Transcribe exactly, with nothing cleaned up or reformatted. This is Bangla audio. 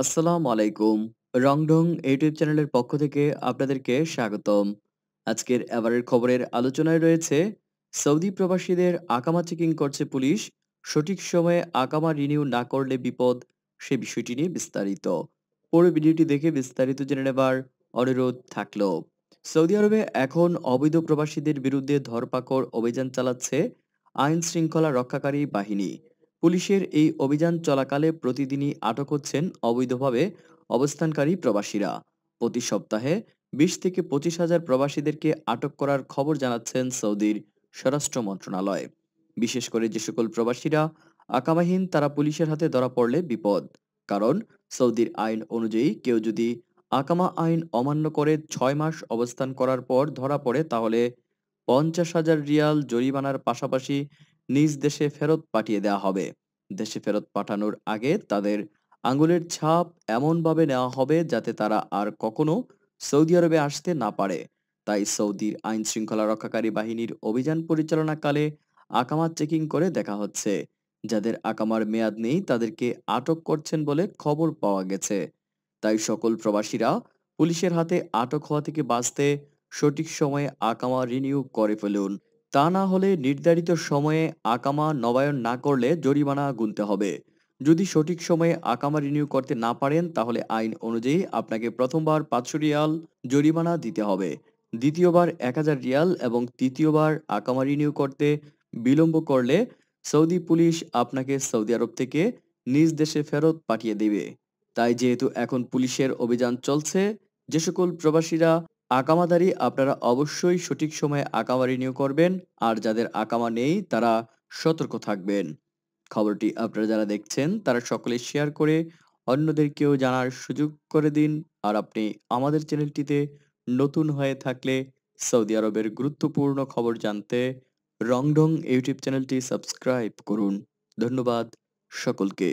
আসসালামু আলাইকুম। রং ডং ইউটিউব চ্যানেলের পক্ষ থেকে আপনাদেরকে স্বাগতম। আজকের এবারের খবরের আলোচনায় রয়েছে, সৌদি প্রবাসীদের আকামা চেকিং করছে পুলিশ, সঠিক সময়ে আকামা রিনিউ না করলে বিপদ, সে বিষয়টি নিয়ে বিস্তারিত পুরো ভিডিওটি দেখে বিস্তারিত জেনে নেবার অনুরোধ থাকলো। সৌদি আরবে এখন অবৈধ প্রবাসীদের বিরুদ্ধে ধরপাকড় অভিযান চালাচ্ছে আইন শৃঙ্খলা রক্ষাকারী বাহিনী। পুলিশের এই অভিযান চলাকালে প্রতিদিনই আটক হচ্ছেন অবৈধভাবে অবস্থানকারী প্রবাসীরা। প্রতি সপ্তাহে বিশ থেকে পঁচিশ হাজার প্রবাসীদেরকে আটক করার খবর জানাচ্ছেন সৌদির স্বরাষ্ট্র মন্ত্রণালয়। বিশেষ করে যে সকল প্রবাসীরা আকামাহীন, তারা পুলিশের হাতে ধরা পড়লে বিপদ। কারণ সৌদির আইন অনুযায়ী কেউ যদি আকামা আইন অমান্য করে ছয় মাস অবস্থান করার পর ধরা পড়ে, তাহলে পঞ্চাশ হাজার রিয়াল জরিমানার পাশাপাশি নিজ দেশে ফেরত পাঠিয়ে দেওয়া হবে। দেশে ফেরত পাঠানোর আগে তাদের আঙুলের ছাপ এমনভাবে নেওয়া হবে যাতে তারা আর কখনো সৌদি আরবে আসতে না পারে। তাই সৌদির আইন শৃঙ্খলা রক্ষাকারী বাহিনীর অভিযান পরিচালনাকালে আকামা চেকিং করে দেখা হচ্ছে। যাদের আকামার মেয়াদ নেই তাদেরকে আটক করছেন বলে খবর পাওয়া গেছে। তাই সকল প্রবাসীরা পুলিশের হাতে আটক হওয়া থেকে বাঁচতে সঠিক সময়ে আকামা রিনিউ করে ফেলুন। তা না হলে নির্ধারিত সময়ে আকামা নবায়ন না করলে জরিমানা গুনতে হবে। যদি সঠিক সময়ে আকামা রিনিউ করতে না পারেন, তাহলে আইন অনুযায়ী আপনাকে প্রথমবার পাঁচশো রিয়াল জরিমানা দিতে হবে, দ্বিতীয়বার এক হাজার রিয়াল এবং তৃতীয়বার আকামা রিনিউ করতে বিলম্ব করলে সৌদি পুলিশ আপনাকে সৌদি আরব থেকে নিজ দেশে ফেরত পাঠিয়ে দেবে। তাই যেহেতু এখন পুলিশের অভিযান চলছে, যে সকল প্রবাসীরা আকামাদারি, আপনারা অবশ্যই সঠিক সময়ে আকামা রিনিউ করবেন। আর যাদের আকামা নেই তারা সতর্ক থাকবেন। খবরটি আপনারা যারা দেখছেন তারা সকলে শেয়ার করে অন্যদেরকেও জানার সুযোগ করে দিন। আর আপনি আমাদের চ্যানেলটিতে নতুন হয়ে থাকলে সৌদি আরবের গুরুত্বপূর্ণ খবর জানতে রংঢং ইউটিউব চ্যানেলটি সাবস্ক্রাইব করুন। ধন্যবাদ সকলকে।